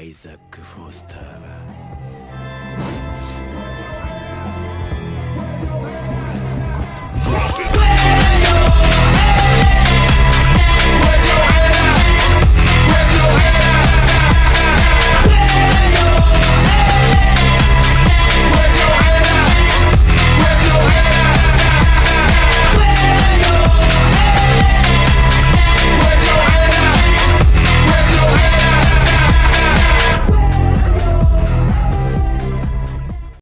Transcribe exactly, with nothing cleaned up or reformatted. Isaac Foster.